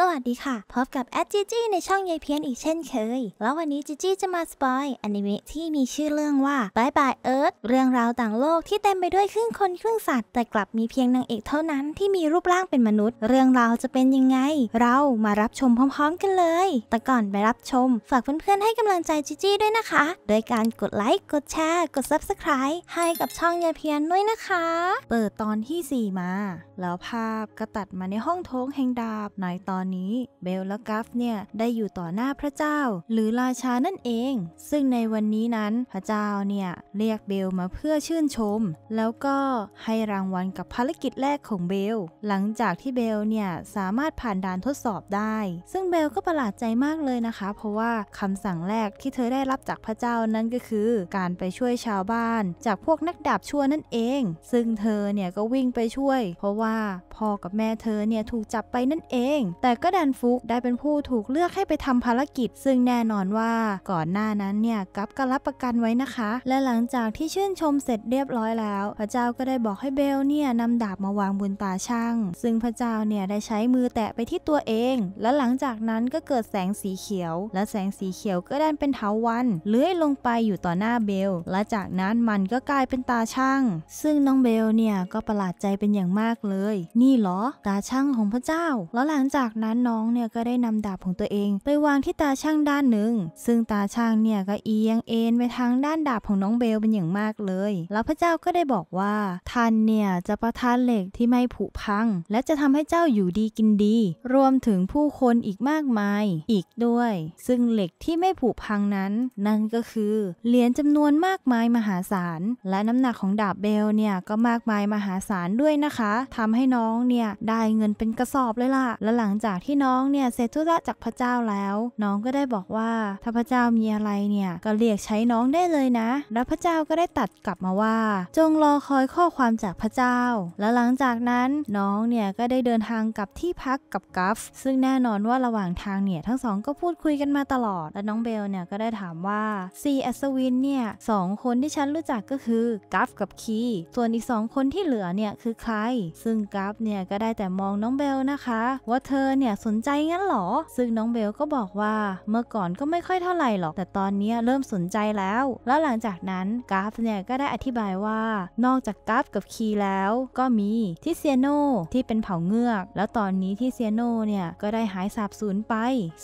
สวัสดีค่ะพบกับแอดจีจี้ในช่องยายเพี้ยนอีกเช่นเคยแล้ววันนี้จีจี้จะมาสปอยอนิเมะที่มีชื่อเรื่องว่าบายบายเอิร์ธเรื่องราวต่างโลกที่เต็มไปด้วยครึ่งคนครึ่งสัตว์แต่กลับมีเพียงนางเอกเท่านั้นที่มีรูปร่างเป็นมนุษย์เรื่องราวจะเป็นยังไงเรามารับชมพร้อมๆกันเลยแต่ก่อนไปรับชมฝากเพื่อนๆให้กำลังใจจีจี้ด้วยนะคะโดยการกดไลค์กดแชร์กด Subscribe ให้กับช่องยายเพี้ยนด้วยนะคะเปิดตอนที่4มาแล้วภาพก็ตัดมาในห้องโถงแห่งดาบในตอนนี้เบลและกัฟเนี่ยได้อยู่ต่อหน้าพระเจ้าหรือราชานั่นเองซึ่งในวันนี้นั้นพระเจ้าเนี่ยเรียกเบลมาเพื่อชื่นชมแล้วก็ให้รางวัลกับภารกิจแรกของเบลหลังจากที่เบลเนี่ยสามารถผ่านด่านทดสอบได้ซึ่งเบลก็ประหลาดใจมากเลยนะคะเพราะว่าคำสั่งแรกที่เธอได้รับจากพระเจ้านั้นก็คือการไปช่วยชาวบ้านจากพวกนักดาบชั่วนั่นเองซึ่งเธอเนี่ยก็วิ่งไปช่วยเพราะว่าพ่อกับแม่เธอเนี่ยถูกจับไปนั่นเองแต่ก็ดันฟุกได้เป็นผู้ถูกเลือกให้ไปทำภารกิจซึ่งแน่นอนว่าก่อนหน้านั้นเนี่ยกัฟก็รับประกันไว้นะคะและหลังจากที่ชื่นชมเสร็จเรียบร้อยแล้วพระเจ้าก็ได้บอกให้เบลเนี่ยนำดาบมาวางบนตาช่างซึ่งพระเจ้าเนี่ยได้ใช้มือแตะไปที่ตัวเองและหลังจากนั้นก็เกิดแสงสีเขียวและแสงสีเขียวก็ดันเป็นเถาวัลย์เลื้อยลงไปอยู่ต่อหน้าเบลและจากนั้นมันก็กลายเป็นตาช่างซึ่งน้องเบลเนี่ยก็ประหลาดใจเป็นอย่างมากเลยนี่เหรอตาช่างของพระเจ้าแล้วหลังจากนั้นน้องเนี่ยก็ได้นำดาบของตัวเองไปวางที่ตาช่างด้านหนึ่งซึ่งตาช่างเนี่ยก็เอียงเอ็นไปทางด้านดาบของน้องเบลเป็นอย่างมากเลยแล้วพระเจ้าก็ได้บอกว่าท่านเนี่ยจะประทานเหล็กที่ไม่ผุพังและจะทำให้เจ้าอยู่ดีกินดีรวมถึงผู้คนอีกมากมายอีกด้วยซึ่งเหล็กที่ไม่ผุพังนั้นนั่นก็คือเหรียญจำนวนมากมายมหาศาลและน้ำหนักของดาบเบลเนี่ยก็มากมายมหาศาลด้วยนะคะทำให้น้องเนี่ยได้เงินเป็นกระสอบเลยล่ะและหลังจากที่น้องเนี่ยเสร็จธุระจากพระเจ้าแล้วน้องก็ได้บอกว่าถ้าพระเจ้ามีอะไรเนี่ยก็เรียกใช้น้องได้เลยนะและพระเจ้าก็ได้ตัดกลับมาว่าจงรอคอยข้อความจากพระเจ้าและหลังจากนั้นน้องเนี่ยก็ได้เดินทางกลับที่พักกับกัฟซึ่งแน่นอนว่าระหว่างทางเนี่ยทั้งสองก็พูดคุยกันมาตลอดและน้องเบลเนี่ยก็ได้ถามว่าซีอัศวินเนี่ยสองคนที่ฉันรู้จักก็คือกัฟกับคีส่วนอีกสองคนที่เหลือเนี่ยคือใครซึ่งกัฟเนี่ยก็ได้แต่มองน้องเบลนะคะว่าเธอเนี่ยสนใจงั้นหรอซึ่งน้องเบลก็บอกว่าเมื่อก่อนก็ไม่ค่อยเท่าไหร่หรอกแต่ตอนนี้เริ่มสนใจแล้วแล้วหลังจากนั้นกัฟเนี่ยก็ได้อธิบายว่านอกจากกัฟกับคีแล้วก็มีทิเซียโนที่เป็นเผ่าเงือกแล้วตอนนี้ทิเซียโนเนี่ยก็ได้หายสาบสูญไป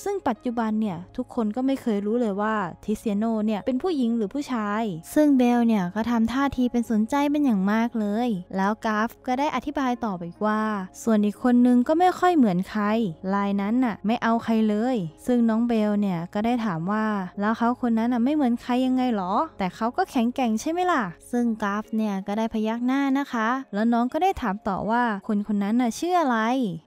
ซึ่งปัจจุบันเนี่ยทุกคนก็ไม่เคยรู้เลยว่าทิเซียโนเนี่ยเป็นผู้หญิงหรือผู้ชายซึ่งเบลเนี่ยก็ทำท่าทีเป็นสนใจเป็นอย่างมากเลยแล้วกัฟก็ได้อธิบายต่อไปว่าส่วนอีกคนนึงก็ไม่ค่อยเหมือนใครลายนั้นน่ะไม่เอาใครเลยซึ่งน้องเบลเนี่ยก็ได้ถามว่าแล้วเขาคนนั้นน่ะไม่เหมือนใครยังไงหรอแต่เขาก็แข็งแกร่งใช่ไหมล่ะซึ่งกัฟเนี่ยก็ได้พยักหน้านะคะแล้วน้องก็ได้ถามต่อว่าคนคนนั้นน่ะชื่ออะไร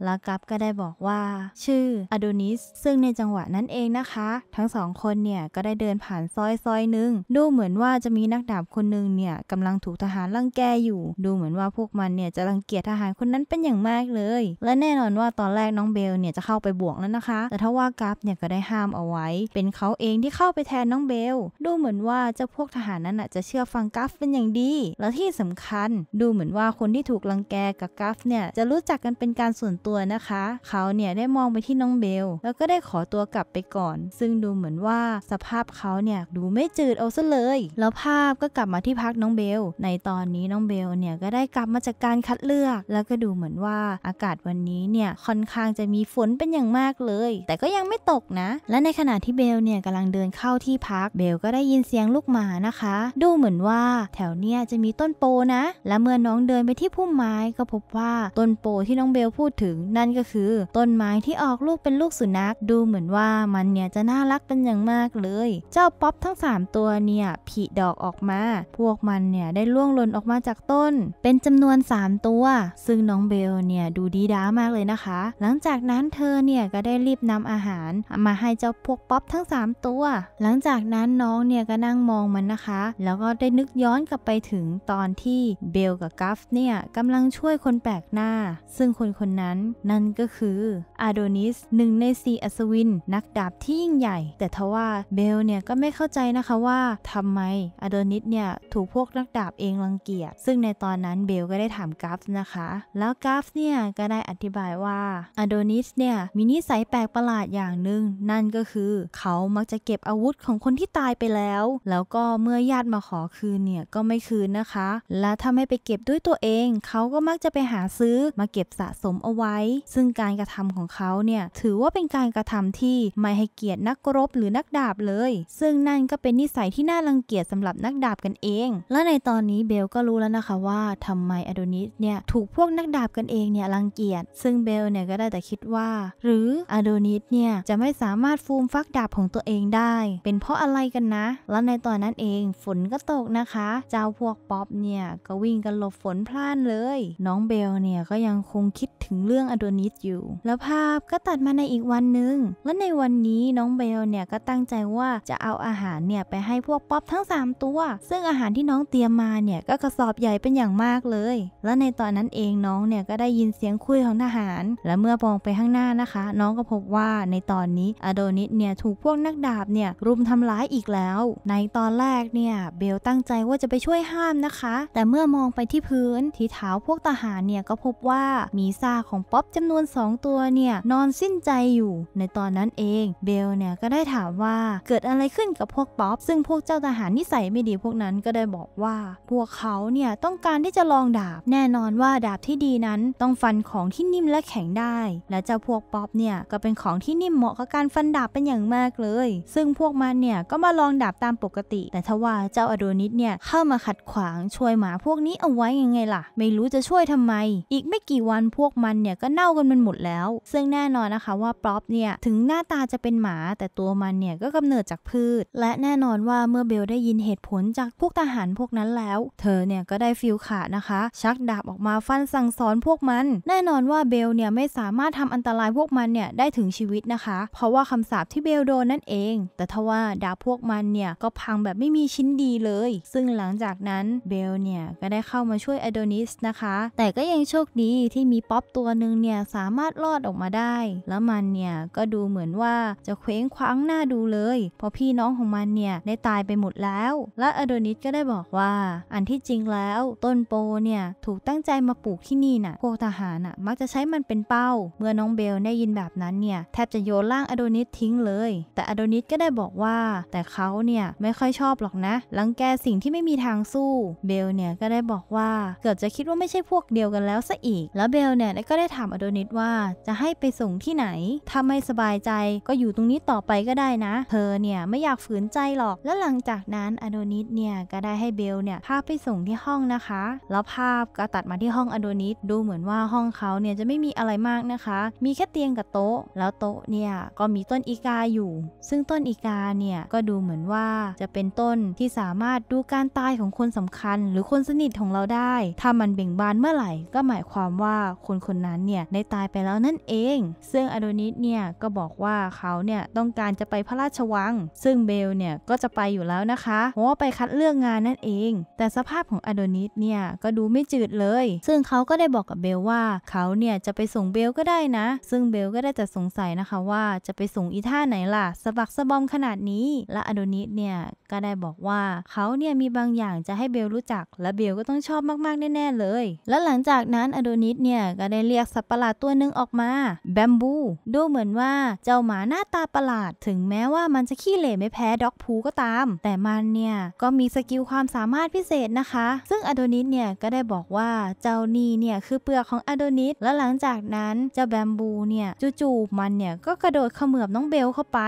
แล้วกัฟก็ได้บอกว่าชื่ออโดนิสซึ่งในจังหวะนั้นเองนะคะทั้งสองคนเนี่ยก็ได้เดินผ่านซอยหนึ่งดูเหมือนว่าจะมีนักดาบคนหนึ่งเนี่ยกำลังถูกทหารรังแกอยู่ดูเหมือนว่าพวกมันเนี่ยจะรังเกียจทหารคนนั้นเป็นอย่างมากเลยและแน่นอนว่าตอนแรกน้องเบลเนี่ยจะเข้าไปบวกแล้วนะคะแต่ทว่ากัฟเนี่ยก็ได้ห้ามเอาไว้เป็นเขาเองที่เข้าไปแทนน้องเบลดูเหมือนว่าเจ้าพวกทหารนั้นจะเชื่อฟังกัฟเป็นอย่างดีและที่สำคัญดูเหมือนว่าคนที่ถูกรังแกกับกัฟเนี่ยจะรู้จักกันเป็นการส่วนตัวนะคะเขาเนี่ยได้มองไปที่น้องเบลแล้วก็ได้ขอตัวกลับไปก่อนซึ่งดูเหมือนว่าสภาพเขาเนี่ยดูไม่จืดเอาซะเลยแล้วภาพก็กลับมาที่พักน้องเบลในตอนนี้น้องเบลเนี่ยก็ได้กลับมาจากการคัดเลือกแล้วก็ดูเหมือนว่าอากาศวันนี้เนี่ยค่อนข้างจะมีฝนเป็นอย่างมากเลยแต่ก็ยังไม่ตกนะและในขณะที่เบลเนี่ยกำลังเดินเข้าที่พักเบลก็ได้ยินเสียงลูกหมานะคะดูเหมือนว่าแถวเนี่ยจะมีต้นโปนะและเมื่อน้องเดินไปที่พุ่มไม้ก็พบว่าต้นโปที่น้องเบลพูดถึงนั่นก็คือต้นไม้ที่ออกลูกเป็นลูกสุนัขดูเหมือนว่ามันเนี่ยจะน่ารักเป็นอย่างมากเลยเจ้าป๊อปทั้ง3ตัวเนี่ยผลิดอกออกมาพวกมันเนี่ยได้ล่วงหล่นออกมาจากต้นเป็นจำนวน3ตัวซึ่งน้องเบลเนี่ยดูดีด้ามากเลยนะคะหลังจากนั้นเธอเนี่ยก็ได้รีบนำอาหารมาให้เจ้าพวกป๊อปทั้ง3ตัวหลังจากนั้นน้องเนี่ยก็นั่งมองมันนะคะแล้วก็ได้นึกย้อนกลับไปถึงตอนที่เบลกับกัฟเนี่ยกำลังช่วยคนแปลกหน้าซึ่งคนนั้นนั่นก็คืออโดนิสหนึ่งใน4อัศวินนักดาบที่ยิ่งใหญ่แต่ทว่าเบลเนี่ยก็ไม่เข้าใจนะคะว่าทำไมอโดนิสเนี่ยถูกพวกนักดาบเองรังเกียจซึ่งในตอนนั้นเบลก็ได้ถามกัฟนะคะแล้วกัฟเนี่ยก็ได้อธิบายว่าอโดนิส นิสเนี่ยมีนิสัยแปลกประหลาดอย่างหนึ่งนั่นก็คือเขามักจะเก็บอาวุธของคนที่ตายไปแล้วแล้วก็เมื่อญาติมาขอคืนเนี่ยก็ไม่คืนนะคะและถ้าไม่ไปเก็บด้วยตัวเองเขาก็มักจะไปหาซื้อมาเก็บสะสมเอาไว้ซึ่งการกระทำของเขาเนี่ยถือว่าเป็นการกระทำที่ไม่ให้เกียรตินักรบหรือนักดาบเลยซึ่งนั่นก็เป็นนิสัยที่น่ารังเกียจสำหรับนักดาบกันเองและในตอนนี้เบลก็รู้แล้วนะคะว่าทำไมอโดนิสเนี่ยถูกพวกนักดาบกันเองเนี่ยรังเกียจซึ่งเบลเนี่ยก็ได้แต่คิดว่าหรืออโดนิสเนี่ยจะไม่สามารถฟูมฟักดาบของตัวเองได้เป็นเพราะอะไรกันนะและในตอนนั้นเองฝนก็ตกนะคะเจ้าพวกป๊อปเนี่ยก็วิ่งกันหลบฝนพล่านเลยน้องเบลเนี่ยก็ยังคงคิดถึงเรื่องอโดนิสอยู่แล้วภาพก็ตัดมาในอีกวันหนึ่งและในวันนี้น้องเบลเนี่ยก็ตั้งใจว่าจะเอาอาหารเนี่ยไปให้พวกป๊อปทั้ง3ตัวซึ่งอาหารที่น้องเตรียมมาเนี่ยก็กระสอบใหญ่เป็นอย่างมากเลยและในตอนนั้นเองน้องเนี่ยก็ได้ยินเสียงคุยของทหารและเมื่อมองไปข้างหน้านะคะน้องก็พบว่าในตอนนี้อโดนิสเนี่ยถูกพวกนักดาบเนี่ยรุมทำร้ายอีกแล้วในตอนแรกเนี่ยเบลตั้งใจว่าจะไปช่วยห้ามนะคะแต่เมื่อมองไปที่พื้นที่เท้าพวกทหารเนี่ยก็พบว่ามีซากของป๊อปจำนวน2ตัวเนี่ยนอนสิ้นใจอยู่ในตอนนั้นเองเบลเนี่ยก็ได้ถามว่าเกิดอะไรขึ้นกับพวกป๊อปซึ่งพวกเจ้าทหารนิสัยไม่ดีพวกนั้นก็ได้บอกว่าพวกเขาเนี่ยต้องการที่จะลองดาบแน่นอนว่าดาบที่ดีนั้นต้องฟันของที่นิ่มและแข็งได้และเจ้าพวกป๊อปเนี่ยก็เป็นของที่นิ่มเหมาะกับการฟันดาบเป็นอย่างมากเลยซึ่งพวกมันเนี่ยก็มาลองดาบตามปกติแต่ทว่าเจ้าอโดนิสเนี่ยเข้ามาขัดขวางช่วยหมาพวกนี้เอาไว้ยังไงล่ะไม่รู้จะช่วยทำไมอีกไม่กี่วันพวกมันเนี่ยก็เน่ากันมันหมดแล้วซึ่งแน่นอนนะคะว่าป๊อปเนี่ยถึงหน้าตาจะเป็นหมาแต่ตัวมันเนี่ยก็กำเนิดจากพืชและแน่นอนว่าเมื่อเบลได้ยินเหตุผลจากพวกทหารพวกนั้นแล้วเธอเนี่ยก็ได้ฟิลขาดนะคะชักดาบออกมาฟันสั่งสอนพวกมันแน่นอนว่าเบลเนี่ยไม่สามารถทำอันตรายพวกมันเนี่ยได้ถึงชีวิตนะคะเพราะว่าคำสาปที่เบลโดนนั่นเองแต่ทว่าดาบพวกมันเนี่ยก็พังแบบไม่มีชิ้นดีเลยซึ่งหลังจากนั้นเบลเนี่ยก็ได้เข้ามาช่วยอโดนิสนะคะแต่ก็ยังโชคดีที่มีป๊อปตัวหนึ่งเนี่ยสามารถรอดออกมาได้แล้วมันเนี่ยก็ดูเหมือนว่าจะเคว้งคว้างหน้าดูเลยเพราะพี่น้องของมันเนี่ยได้ตายไปหมดแล้วและอโดนิสก็ได้บอกว่าอันที่จริงแล้วต้นโปเนี่ยถูกตั้งใจมาปลูกที่นี่น่ะพวกทหารน่ะมักจะใช้มันเป็นเป้าเมื่อน้องเบลได้ยินแบบนั้นเนี่ยแทบจะโยนร่างอโดนิสทิ้งเลยแต่อโดนิสก็ได้บอกว่าแต่เขาเนี่ยไม่ค่อยชอบหรอกนะรังแกสิ่งที่ไม่มีทางสู้เบลเนี่ยก็ได้บอกว่าเกือบจะคิดว่าไม่ใช่พวกเดียวกันแล้วซะอีกแล้วเบลเนี่ยก็ได้ถามอโดนิสว่าจะให้ไปส่งที่ไหนถ้าไม่สบายใจก็อยู่ตรงนี้ต่อไปก็ได้นะเธอเนี่ยไม่อยากฝืนใจหรอกแล้วหลังจากนั้นอโดนิสเนี่ยก็ได้ให้เบลเนี่ยพาไปส่งที่ห้องนะคะแล้วภาพก็ตัดมาที่ห้องอโดนิสดูเหมือนว่าห้องเขาเนี่ยจะไม่มีอะไรมากนะคะมีแค่เตียงกับโต๊ะแล้วโต๊ะเนี่ยก็มีต้นอีกาอยู่ซึ่งต้นอีกาเนี่ยก็ดูเหมือนว่าจะเป็นต้นที่สามารถดูการตายของคนสำคัญหรือคนสนิทของเราได้ถ้ามันเบ่งบานเมื่อไหร่ก็หมายความว่าคนคนนั้นเนี่ยได้ตายไปแล้วนั่นเองซึ่งอโดนิสเนี่ยก็บอกว่าเขาเนี่ยต้องการจะไปพระราชวังซึ่งเบลเนี่ยก็จะไปอยู่แล้วนะคะเพราะว่าไปคัดเลือกงานนั่นเองแต่สภาพของอโดนิสเนี่ยก็ดูไม่จืดเลยซึ่งเขาก็ได้บอกกับเบลว่าเขาเนี่ยจะไปส่งเบลก็ได้นะซึ่งเบลก็ได้แต่สงสัยนะคะว่าจะไปส่งอีท่าไหนล่ะสะบักสะบอมขนาดนี้และอโดนิสเนี่ยก็ได้บอกว่าเขาเนี่ยมีบางอย่างจะให้เบลรู้จักและเบลก็ต้องชอบมากๆแน่ๆเลยและหลังจากนั้นอโดนิสเนี่ยก็ได้เรียกสัตว์ประหลาดตัวหนึ่งออกมาแบมบูดูเหมือนว่าเจ้าหมาหน้าตาประหลาดถึงแม้ว่ามันจะขี้เหร่ไม่แพ้ด็อกพูก็ตามแต่มันเนี่ยก็มีสกิลความสามารถพิเศษนะคะซึ่งอโดนิสเนี่ยก็ได้บอกว่าเจ้านี่เนี่ยคือเปลือกของอโดนิสและหลังจากนั้นเจ้าแบมบูเนี่ยจู่ๆมันเนี่ยก็กระโดดเขมือบน้องเบลเข้าไป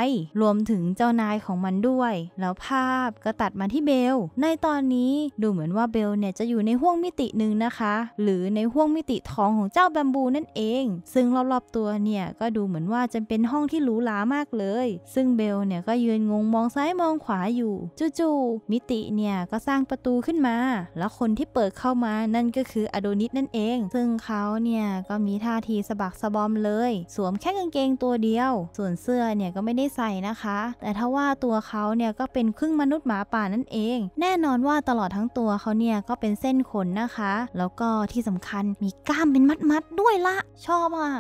รวมถึงเจ้านายของมันด้วยแล้วภาพก็ตัดมาที่เบลในตอนนี้ดูเหมือนว่าเบลเนี่ยจะอยู่ในห้วงมิติหนึ่งนะคะหรือในห้วงมิติทองของเจ้าแบมบูนั่นเองซึ่งรอบๆตัวเนี่ยก็ดูเหมือนว่าจะเป็นห้องที่หรูหรามากเลยซึ่งเบลเนี่ยก็ยืนงงมองซ้ายมองขวาอยู่จู่ๆมิติเนี่ยก็สร้างประตูขึ้นมาแล้วคนที่เปิดเข้ามานั่นก็คืออโดนิสนั่นเองซึ่งเขาเนี่ยก็มีท่าทีสะบักสะบอมเลยสวมแค่กางเกงตัวเดียวส่วนเสื้อเนี่ยก็ไม่ได้ใส่นะคะแต่ถ้าว่าตัวเขาเนี่ยก็เป็นครึ่งมนุษย์หมาป่านั่นเองแน่นอนว่าตลอดทั้งตัวเขาเนี่ยก็เป็นเส้นขนนะคะแล้วก็ที่สำคัญมีกล้ามเป็นมัดๆด้วยละชอบอ่ะ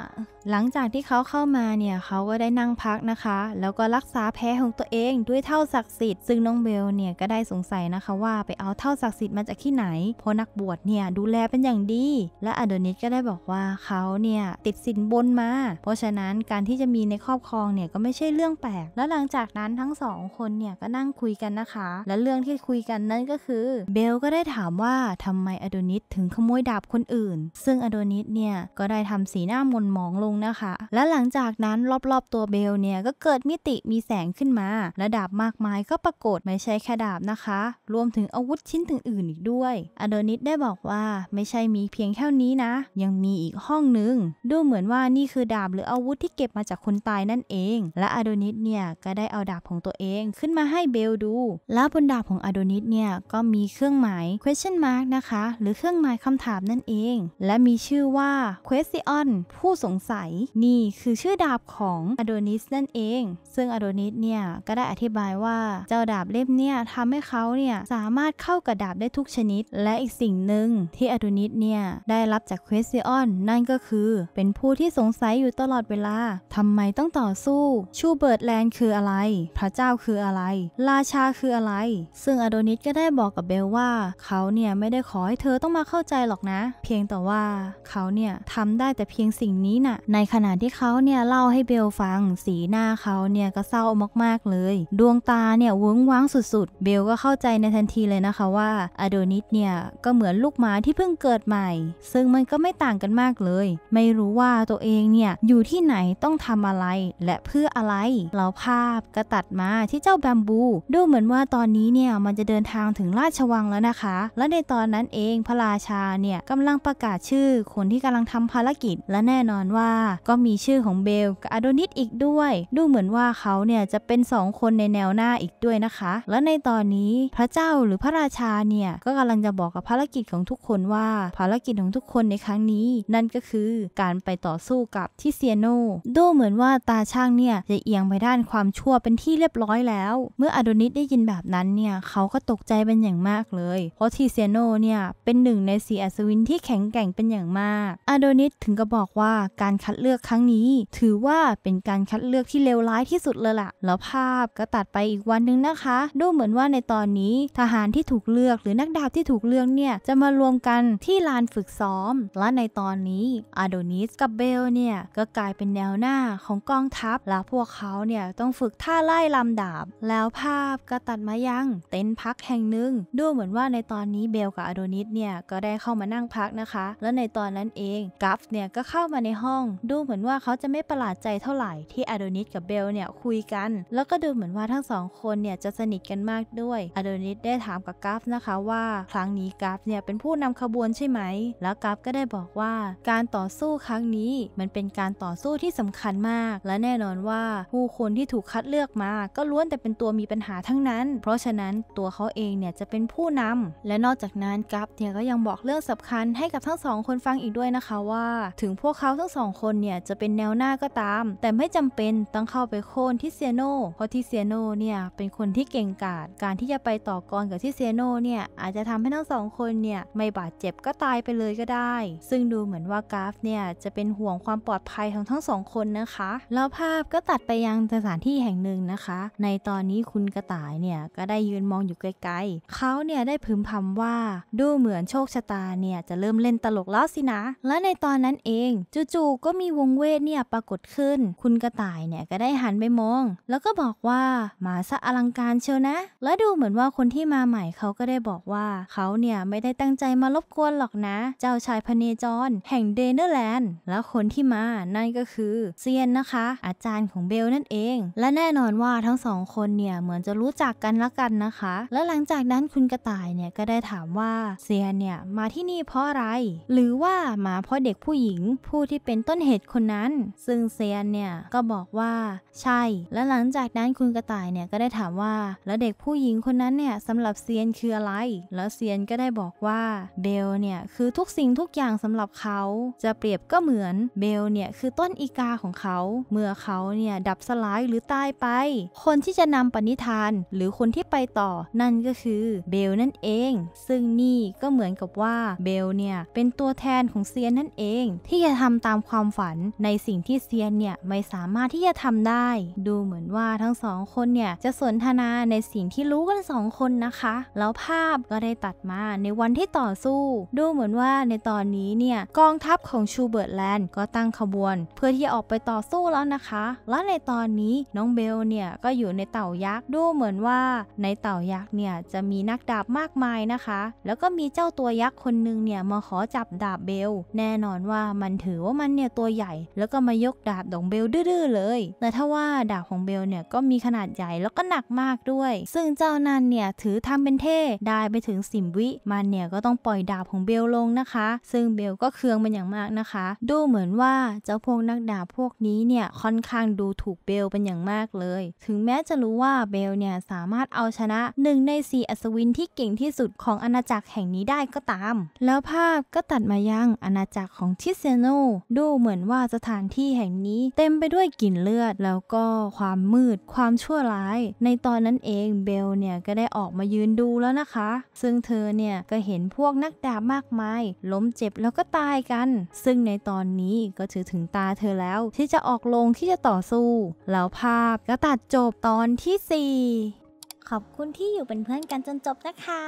หลังจากที่เขาเข้ามาเนี่ยเขาก็ได้นั่งพักนะคะแล้วก็รักษาแผลของตัวเองด้วยเท่าศักดิ์สิทธิ์ซึ่งน้องเบลเนี่ยก็ได้สงสัยนะคะว่าไปเอาเท่าศักดิ์สิทธิ์มาจากที่ไหนเพราะนักบวชเนี่ยดูแลเป็นอย่างดีและอโดนิสก็ได้บอกว่าเขาเนี่ยติดสินบนมาเพราะฉะนั้นการที่จะมีในครอบครองเนี่ยก็ไม่ใช่เรื่องแปลกและหลังจากนั้นทั้งสองคนเนี่ยก็นั่งคุยกันนะคะและเรื่องที่คุยกันนั่นก็คือเบลก็ได้ถามว่าทำไมอโดนิสถึงขโมยดาบคนอื่นซึ่งอโดนิสเนี่ยก็ได้ทำสีหน้าหม่นหมองลงนะคะและหลังจากนั้นรอบๆตัวเบลเนี่ยก็เกิดมิติมีแสงขึ้นมาและดาบมากมายก็ปรากฏไม่ใช่แค่ดาบนะคะรวมถึงอาวุธชิ้นอื่นอีกด้วยอโดนิสได้บอกว่าไม่ใช่มีเพียงแค่นี้นะยังมีอีกห้องนึงดูเหมือนว่านี่คือดาบหรืออาวุธที่เก็บมาจากคนตายนั่นเองและอโดนิสเนี่ยก็ได้เอาดาบของตัวเองขึ้นมาให้เบลดูและบนดาบของอโดนิสเนี่ยก็มีเครื่องหมาย question mark นะคะหรือเครื่องหมายคำถามนั่นเองและมีชื่อว่า question ผู้สงสัยนี่คือชื่อดาบของอโดนิสนั่นเองซึ่งอโดนิสเนี่ยก็ได้อธิบายว่าเจ้าดาบเล่มเนี่ยทำให้เขาเนี่ยสามารถเข้ากับดาบได้ทุกชนิดและอีกสิ่งหนึ่งที่อโดนิสเนี่ยได้รับจาก question นั่นก็คือเป็นผู้ที่สงสัยอยู่ตลอดเวลาทำไมต้องต่อสู้ชูเบิร์ตแลนด์คืออะไรพระเจ้าคืออะไรราชาคืออะไรซึ่งอโดนิสก็ได้บอกกับเบลว่าเขาเนี่ยไม่ได้ขอให้เธอต้องมาเข้าใจหรอกนะเพียงแต่ว่าเขาเนี่ยทำได้แต่เพียงสิ่งนี้น่ะในขณะที่เขาเนี่ยเล่าให้เบลฟังสีหน้าเขาเนี่ยก็เศร้ามากๆเลยดวงตาเนี่ยเวิ้งว้างสุดๆเบลก็เข้าใจในทันทีเลยนะคะว่าอโดนิสเนี่ยก็เหมือนลูกหมาที่เพิ่งเกิดใหม่ซึ่งมันก็ไม่ต่างกันมากเลยไม่รู้ว่าตัวเองเนี่ยอยู่ที่ไหนต้องทำอะไรและเพื่ออะไรแล้วภาพก็ตัดมาที่เจ้าแบมบูดูเหมือนว่าตอนนี้เนี่ยมันจะเดินทางถึงราชวังแล้วนะคะและในตอนนั้นเองพระราชาเนี่ยกำลังประกาศชื่อคนที่กำลังทำภารกิจและแน่นอนว่าก็มีชื่อของเบลกับอโดนิสอีกด้วยดูเหมือนว่าเขาเนี่ยจะเป็น2คนในแนวหน้าอีกด้วยนะคะและในตอนนี้พระเจ้าหรือพระราชาเนี่ยก็กำลังจะบอกกับภารกิจของทุกคนว่าภารกิจของทุกคนในครั้งนี้นั่นก็คือการไปต่อสู้กับทิเซียโนดูเหมือนว่าตาช่างเนี่ยจะเอียงไปด้านความชั่วเป็นที่เรียบร้อยแล้วเมื่ออโดนิสได้ยินแบบนั้นเนี่ยเขาก็ตกใจเป็นอย่างมากเลยเพราะทิเซียโนเนี่ยเป็นหนึ่งใน4อัศวินที่แข็งแกร่งเป็นอย่างมากอโดนิสถึงกับบอกว่าการคัดเลือกครั้งนี้ถือว่าเป็นการคัดเลือกที่เลวร้ายที่สุดเลยล่ะแล้วภาพก็ตัดไปอีกวันนึงนะคะดูเหมือนว่าในตอนนี้ทหารที่ถูกเลือกหรือนักดาบที่ถูกเลือกเนี่ยจะมารวมกันที่ลานฝึกซ้อมและในตอนนี้อโดนิสกับเบลเนี่ยก็กลายเป็นแนวหน้าของกองทัพและพวกเขาเนี่ยต้องฝึกท่าไล่ลำดาบแล้วภาพก็ตัดมายังเต็นท์พักแห่งหนึ่งดูเหมือนว่าในตอนนี้เบลกับอโดนิสเนี่ยก็ได้เข้ามานั่งพักนะคะและในตอนนั้นเองกัฟเนี่ยก็เข้ามาในห้องดูเหมือนว่าเขาจะไม่ประหลาดใจเท่าไหร่ที่อโดนิสกับเบลเนี่ยคุยกันแล้วก็ดูเหมือนว่าทั้งสองคนเนี่ยจะสนิทกันมากด้วยอโดนิสได้ถามกับกัฟนะคะว่าครั้งนี้กัฟเนี่ยเป็นผู้นำขบวนใช่ไหมแล้วกัฟก็ได้บอกว่าการต่อสู้ครั้งนี้มันเป็นการต่อสู้ที่สำคัญมากและแน่นอนว่าผู้คนที่ถูกคัดเลือกมาก็ล้วนแต่เป็นตัวมีปัญหาทั้งนั้นเพราะฉะนั้นตัวเขาเองเนี่ยจะเป็นผู้นำและนอกจากนั้นกัฟเนี่ยก็ยังบอกเรื่องสำคัญให้กับทั้งสองคนฟังอีกด้วยนะคะว่าถึงพวกเขาทั้งสองคนเนี่ยจะเป็นแนวหน้าก็ตามแต่ไม่จำเป็นต้องเข้าไปโค่นทิเซียโนเพราะทิเซียโนเนี่ยเป็นคนที่เก่งกาจการที่จะไปต่อกรกับทิเซียโนเนี่ยอาจจะทำให้ทั้งสองคนเนี่ยไม่บาดเจ็บก็ตายไปเลยก็ได้ซึ่งดูเหมือนว่ากัฟเนี่ยจะเป็นห่วงความปลอดภัยของทั้งสองคนนะคะแล้วภาพก็ตัดไปยังสถานที่แห่งหนึ่งนะคะในตอนนี้คุณกระต่ายเนี่ยก็ได้ยืนมองอยู่ไกลๆเขาเนี่ยได้พึมพำว่าดูเหมือนโชคชะตาเนี่ยจะเริ่มเล่นตลกแล้วสินะและในตอนนั้นเองจู่ๆก็มีวงเวทเนี่ยปรากฏขึ้นคุณกระต่ายเนี่ยก็ได้หันไปมองแล้วก็บอกว่ามาซะอลังการเชียวนะและดูเหมือนว่าคนที่มาใหม่เขาก็ได้บอกว่าเขาเนี่ยไม่ได้ตั้งใจมารบกวนหรอกนะเจ้าชายพเนจรแห่งเดเนอร์แลนด์และคนที่มานั่นก็คือเซียนนะคะอาจารย์ของเบลนั่นเองและแน่นอนว่าทั้งสองคนเนี่ยเหมือนจะรู้จักกันละกันนะคะและหลังจากนั้นคุณกระต่ายเนี่ยก็ได้ถามว่าเซียนเนี่ยมาที่นี่เพราะอะไรหรือว่ามาเพราะเด็กผู้หญิงผู้ที่เป็นต้นเหตุคนนั้นซึ่งเซียนเนี่ยก็บอกว่าใช่และหลังจากนั้นคุณกระต่ายเนี่ยก็ได้ถามว่าแล้วเด็กผู้หญิงคนนั้นเนี่ยสำหรับเซียนคืออะไรแล้วเซียนก็ได้บอกว่าเบลเนี่ยคือทุกสิ่งทุกอย่างสำหรับเขาจะเปรียบก็เหมือนเบลเนี่ยคือต้นอีกาของเขาเมื่อเขาเนี่ยดับสลายหรือตายไปคนที่จะนำปณิธานหรือคนที่ไปต่อนั่นก็คือเบลนั่นเองซึ่งนี่ก็เหมือนกับว่าเบลเนี่ยเป็นตัวแทนของเซียนนั่นเองที่จะทำตามความ ฝันในสิ่งที่เซียนเนี่ยไม่สามารถที่จะทำได้ดูเหมือนว่าทั้งสองคนเนี่ยจะสนทนาในสิ่งที่รู้กันสองคนนะคะแล้วภาพก็ได้ตัดมาในวันที่ต่อสู้ดูเหมือนว่าในตอนนี้เนี่ยกองทัพของชูเบิร์ตแลนด์ก็ตั้งขบวนเพื่อที่จะออกไปต่อสู้แล้วนะคะและในตอนนี้น้องเบลเนี่ยก็อยู่ในเต่ายักษ์ดูเหมือนว่าในเต่ายักษ์เนี่ยจะมีนักดาบมากมายนะคะแล้วก็มีเจ้าตัวยักษ์คนหนึ่งเนี่ยมาขอจับดาบเบลแน่นอนว่ามันถือว่ามันเนี่ยตัวใหญ่แล้วก็มายกดาบของเบลดื้อเลยแต่ถ้าว่าดาบของเบลเนี่ยก็มีขนาดใหญ่แล้วก็หนักมากด้วยซึ่งเจ้านันเนี่ยถือทำเป็นเท่ได้ไปถึง10 วิมันเนี่ยก็ต้องปล่อยดาบของเบลลงนะคะซึ่งเบลก็เคืองมันอย่างมากนะคะดูเหมือนว่าเจ้าพวกนักดาบพวกนี้เนี่ยค่อนข้างดูถูกเบลเป็นอย่างมากเลยถึงแม้จะรู้ว่าเบลเนี่ยสามารถเอาชนะ1 ใน 4อัศวินที่เก่งที่สุดของอาณาจักรแห่งนี้ได้ก็ตามแล้วภาพก็ตัดมายังอาณาจักรของทิเซโนดูเหมือนว่าสถานที่แห่งนี้เต็มไปด้วยกลิ่นเลือดแล้วก็ความมืดความชั่วร้ายในตอนนั้นเองเบลเนี่ยก็ได้ออกมายืนดูแล้วนะคะซึ่งเธอเนี่ยก็เห็นพวกนักดาบมากมายล้มเจ็บแล้วก็ตายกันซึ่งในตอนนี้ก็ถึงตาเธอแล้วที่จะออกลงที่จะต่อสู้แล้วภาพก็ตัดจบตอนที่ 4ขอบคุณที่อยู่เป็นเพื่อนกันจนจบนะคะ